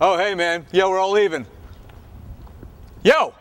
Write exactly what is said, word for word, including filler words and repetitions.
Oh, hey, man. Yo, we're all leaving. Yo!